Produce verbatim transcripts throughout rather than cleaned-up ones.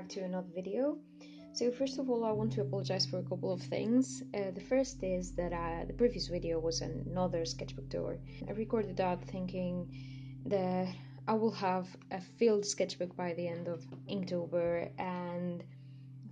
back to another video. So first of all, I want to apologize for a couple of things. Uh, the first is that I, the previous video was another sketchbook tour. I recorded that thinking that I will have a filled sketchbook by the end of Inktober, and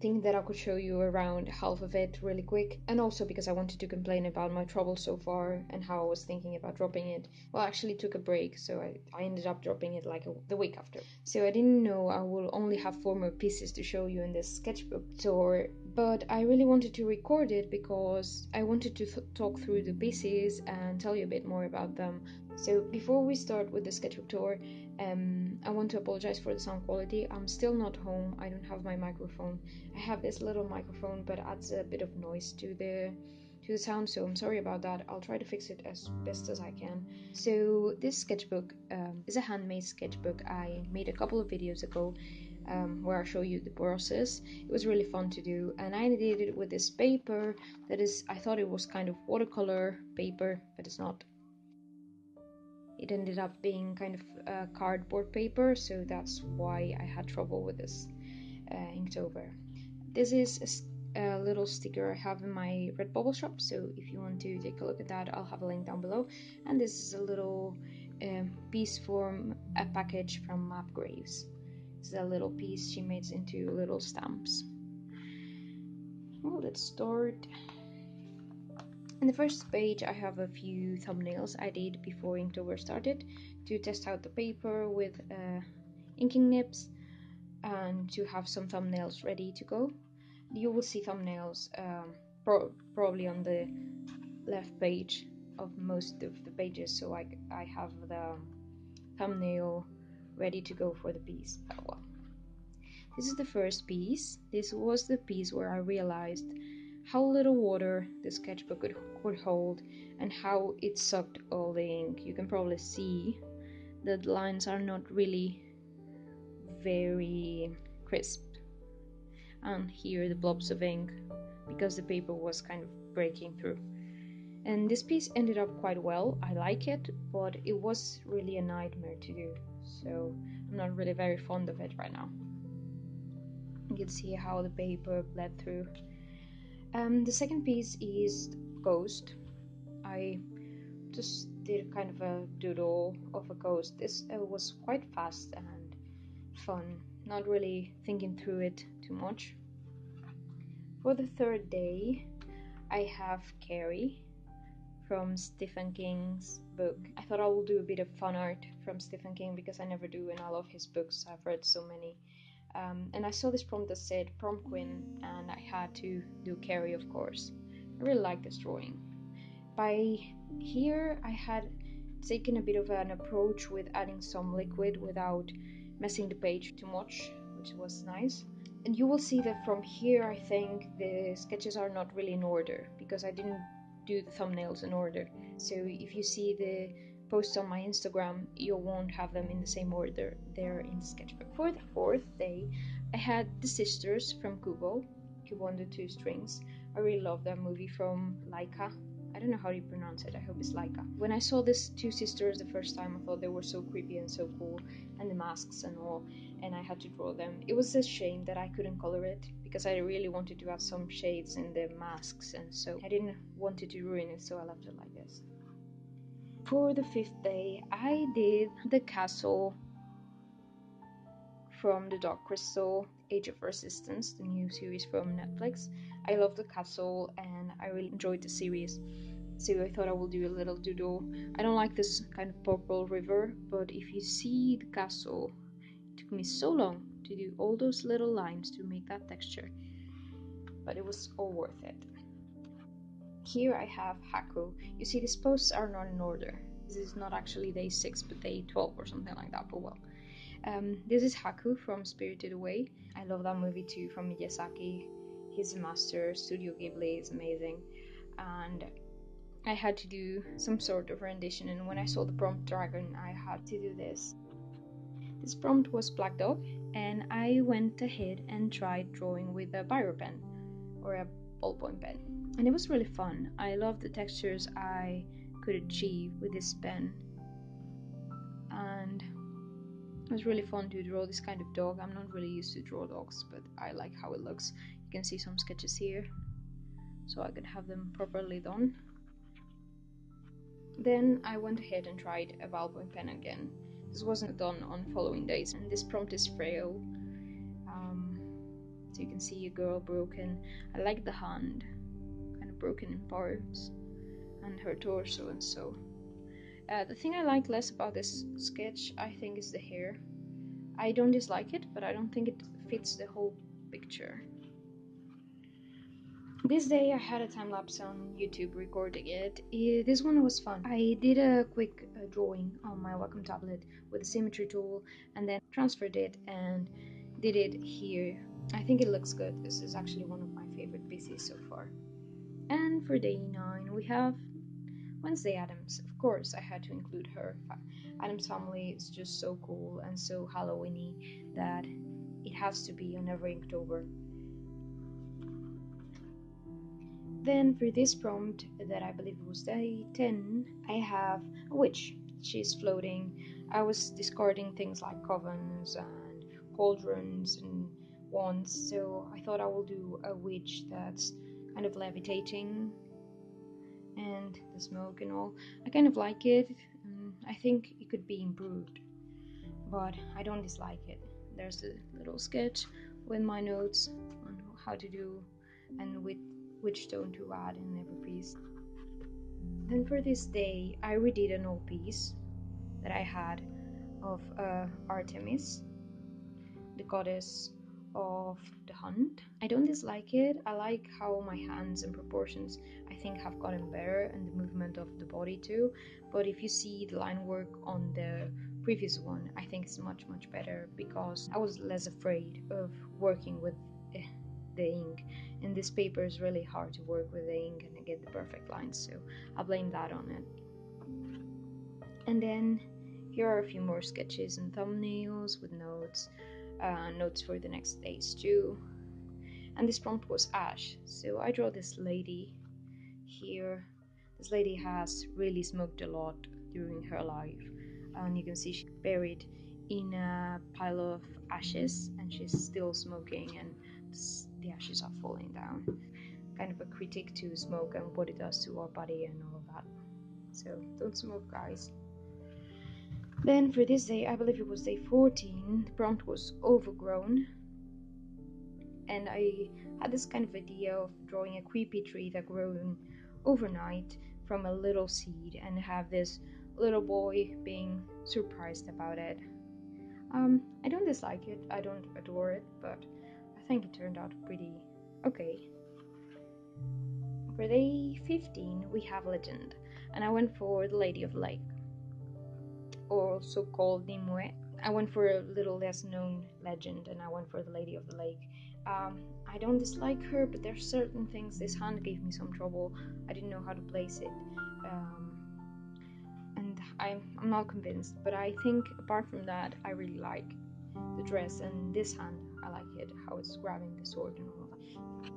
think that I could show you around half of it really quick, and also because I wanted to complain about my trouble so far and how I was thinking about dropping it. Well, I actually took a break, so I, I ended up dropping it like a, the week after. So I didn't know I will only have four more pieces to show you in this sketchbook tour, but I really wanted to record it because I wanted to th- talk through the pieces and tell you a bit more about them. So before we start with the sketchbook tour, um, I want to apologize for the sound quality. I'm still not home, I don't have my microphone. I have this little microphone, but adds a bit of noise to the to the sound, so I'm sorry about that. I'll try to fix it as best as I can. So this sketchbook um, is a handmade sketchbook I made a couple of videos ago, um, where I show you the process. It was really fun to do, and I did it with this paper that is, I thought it was kind of watercolor paper, but it's not. It ended up being kind of uh, cardboard paper, so that's why I had trouble with this uh, Inktober. This is a, a little sticker I have in my Red Bubble shop, so if you want to take a look at that, I'll have a link down below. And this is a little um, piece from a package from Map Graves. It's a little piece she made into little stamps. Well, let's start. In the first page I have a few thumbnails I did before Inktober started to test out the paper with uh, inking nibs and to have some thumbnails ready to go. You will see thumbnails um, pro probably on the left page of most of the pages, so I, I have the thumbnail ready to go for the piece. Oh, well. This is the first piece. This was the piece where I realized how little water the sketchbook could, could hold and how it sucked all the ink. You can probably see that the lines are not really very crisp, and here the blobs of ink because the paper was kind of breaking through. And this piece ended up quite well. I like it, but it was really a nightmare to do, so I'm not really very fond of it right now. You can see how the paper bled through. Um, the second piece is Ghost. I just did kind of a doodle of a ghost. This uh, was quite fast and fun, not really thinking through it too much. For the third day, I have Carrie from Stephen King's book. I thought I will do a bit of fun art from Stephen King because I never do and I love his books. I've read so many. Um, and I saw this prompt that said prom queen, and I had to do Carrie, of course. I really like this drawing. By here I had taken a bit of an approach with adding some liquid without messing the page too much, which was nice. And you will see that from here I think the sketches are not really in order because I didn't do the thumbnails in order. So if you see the posts on my Instagram, you won't have them in the same order they're in the sketchbook. For the fourth day, I had the sisters from Kubo, Kubo and the Two Strings. I really love that movie from Laika. I don't know how you pronounce it, I hope it's Laika. When I saw these two sisters the first time, I thought they were so creepy and so cool, and the masks and all, and I had to draw them. It was a shame that I couldn't color it, because I really wanted to have some shades in the masks, and so I didn't want it to ruin it, so I left it like this. For the fifth day, I did the castle from the Dark Crystal, Age of Resistance, the new series from Netflix. I love the castle and I really enjoyed the series, so I thought I will do a little doodle. I don't like this kind of purple river, but if you see the castle, it took me so long to do all those little lines to make that texture, but it was all worth it. Here I have Haku. You see these posts are not in order. This is not actually day six but day twelve or something like that, but well. Um, this is Haku from Spirited Away. I love that movie too, from Miyazaki. He's a master. Studio Ghibli is amazing. And I had to do some sort of rendition, and when I saw the prompt dragon, I had to do this. This prompt was Black Dog, and I went ahead and tried drawing with a biro pen or a ballpoint pen. And it was really fun. I loved the textures I could achieve with this pen. And It's really fun to draw this kind of dog. I'm not really used to draw dogs, but I like how it looks. You can see some sketches here, so I could have them properly done. Then I went ahead and tried a ballpoint pen again. This wasn't done on following days, and this prompt is frail. Um, so you can see a girl broken. I like the hand, kind of broken in parts, and her torso and so. Uh, the thing I like less about this sketch, I think, is the hair. I don't dislike it, but I don't think it fits the whole picture. This day I had a time-lapse on YouTube recording it. It. This one was fun. I did a quick uh, drawing on my Wacom tablet with a symmetry tool, and then transferred it and did it here. I think it looks good. This is actually one of my favorite pieces so far. And for day nine we have Wednesday Addams. Of course, I had to include her. Addams family is just so cool and so Halloweeny that it has to be on every Inktober. Then for this prompt, that I believe was day ten, I have a witch. She's floating. I was discarding things like covens and cauldrons and wands, so I thought I will do a witch that's kind of levitating, and the smoke and all. I kind of like it. um, I think it could be improved, but I don't dislike it. There's a little sketch with my notes on how to do and with which stone to add in every piece. Then for this day I redid an old piece that I had of uh, Artemis, the goddess of the hunt. I don't dislike it. I like how my hands and proportions, I think, have gotten better, and the movement of the body too. But if you see the line work on the previous one, I think it's much much better, because I was less afraid of working with uh, the ink, and this paper is really hard to work with the ink and get the perfect lines, so I blame that on it. And then here are a few more sketches and thumbnails with notes, uh, notes for the next days too. And this prompt was ash, so I draw this lady here. This lady has really smoked a lot during her life, and you can see she's buried in a pile of ashes, and she's still smoking, and the ashes are falling down. Kind of a critique to smoke and what it does to our body and all of that. So don't smoke, guys. Then for this day, I believe it was day fourteen, the prompt was overgrown, and I had this kind of idea of drawing a creepy tree that grew overnight from a little seed, and have this little boy being surprised about it. Um, I don't dislike it, I don't adore it, but I think it turned out pretty okay. For day fifteen we have legend, and I went for the Lady of the Lake, also called Nimue. I went for a little less known legend, and I went for the Lady of the Lake. um, I don't dislike her, but there are certain things. This hand gave me some trouble. I didn't know how to place it, um, and I'm, I'm not convinced, but I think apart from that I really like the dress, and this hand, I like it, how it's grabbing the sword and all that.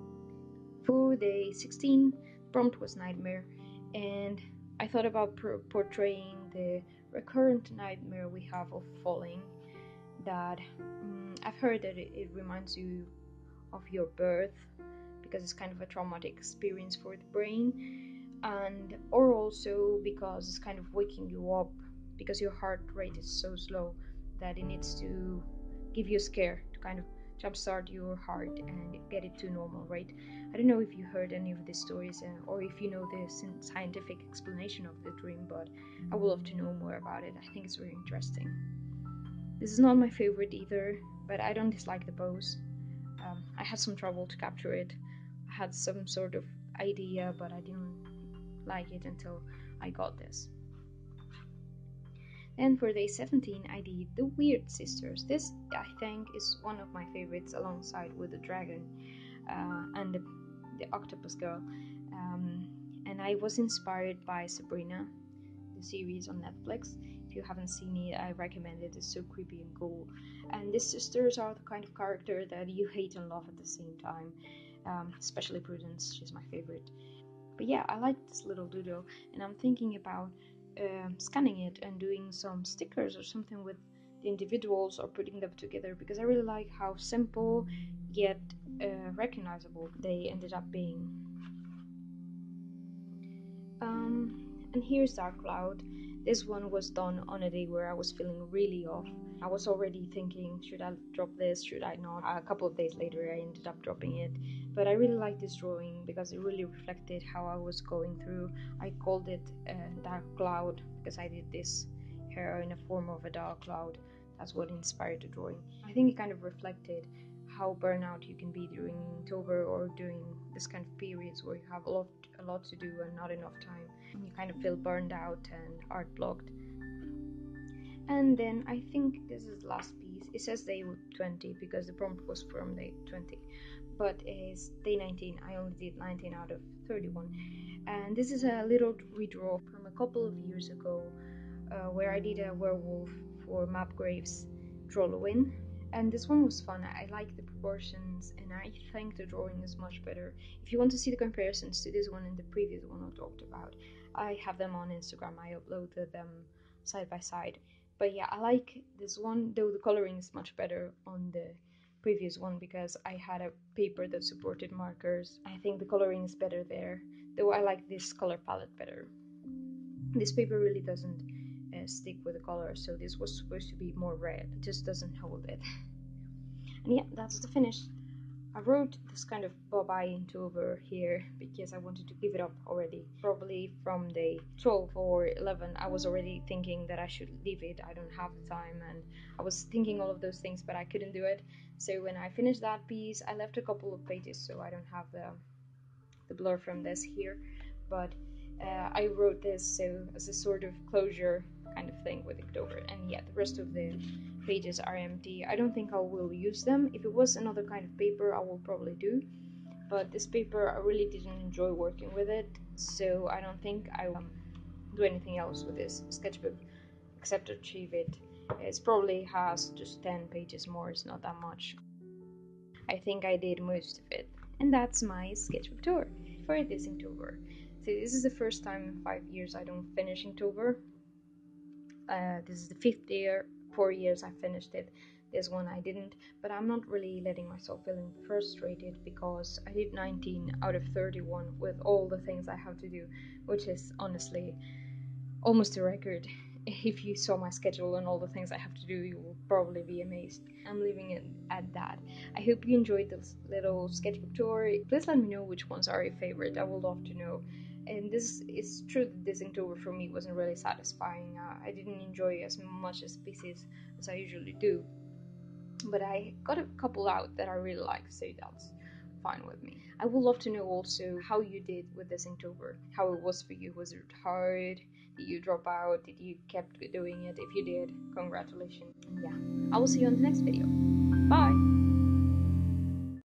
For day sixteen, prompt was nightmare, and I thought about portraying the recurrent nightmare we have of falling, that um, I've heard that it, it reminds you of your birth, because it's kind of a traumatic experience for the brain, and or also because it's kind of waking you up, because your heart rate is so slow that it needs to give you a scare to kind of jumpstart your heart and get it to normal rate. I don't know if you heard any of these stories, uh, or if you know the scientific explanation of the dream, but I would love to know more about it. I think it's very interesting. This is not my favorite either, but I don't dislike the pose. Um, I had some trouble to capture it. I had some sort of idea, but I didn't like it until I got this. And for day seventeen I did the Weird Sisters. This I think is one of my favorites, alongside with the dragon uh, and the, the octopus girl. Um, and I was inspired by Sabrina, the series on Netflix. If you haven't seen it, I recommend it. It's so creepy and cool. And these sisters are the kind of character that you hate and love at the same time. Um, especially Prudence, she's my favorite. But yeah, I like this little doodle, and I'm thinking about Um, scanning it and doing some stickers or something with the individuals are putting them together, because I really like how simple yet uh, recognizable they ended up being. Um, and here's Dark Cloud. This one was done on a day where I was feeling really off. I was already thinking, should I drop this, should I not? A couple of days later I ended up dropping it, but I really liked this drawing because it really reflected how I was going through. I called it uh, Dark Cloud because I did this hair in a form of a dark cloud. That's what inspired the drawing. I think it kind of reflected how burnout you can be during Inktober or during this kind of periods where you have a lot, a lot to do and not enough time. And you kind of feel burned out and art blocked. And then I think this is the last piece. It says day twenty because the prompt was from day twenty, but it's day nineteen. I only did nineteen out of thirty-one, and this is a little redraw from a couple of years ago uh, where I did a werewolf for Map Graves drawing. And this one was fun. I like the proportions and I think the drawing is much better. If you want to see the comparisons to this one and the previous one I talked about, I have them on Instagram. I uploaded them side by side. But yeah, I like this one, though the coloring is much better on the previous one because I had a paper that supported markers. I think the coloring is better there, though I like this color palette better. This paper really doesn't stick with the color, so this was supposed to be more red, it just doesn't hold it. And yeah, that's the finish. I wrote this kind of bye-bye into over here because I wanted to give it up already. Probably from day twelve or eleven I was already thinking that I should leave it, I don't have the time, and I was thinking all of those things, but I couldn't do it. So when I finished that piece, I left a couple of pages, so I don't have the, the blur from this here, but uh, I wrote this so as a sort of closure kind of thing with Inktober. And yeah, the rest of the pages are empty. I don't think I will use them. If it was another kind of paper I will probably do, but this paper I really didn't enjoy working with it, so I don't think I will do anything else with this sketchbook except retrieve it. It probably has just ten pages more, it's not that much. I think I did most of it, and that's my sketchbook tour for this Inktober. So this is the first time in five years I don't finish Inktober. Uh, this is the fifth year, four years I finished it, this one I didn't, but I'm not really letting myself feeling frustrated because I did nineteen out of thirty-one with all the things I have to do, which is honestly almost a record. If you saw my schedule and all the things I have to do, you will probably be amazed. I'm leaving it at that. I hope you enjoyed this little sketchbook tour. Please let me know which ones are your favorite, I would love to know. And this is true that this Inktober for me wasn't really satisfying. Uh, I didn't enjoy as much as pieces as I usually do, but I got a couple out that I really like, so that's fine with me. I would love to know also how you did with this Inktober, how it was for you. Was it hard? Did you drop out? Did you kept doing it? If you did, congratulations. And yeah, I will see you on the next video. Bye!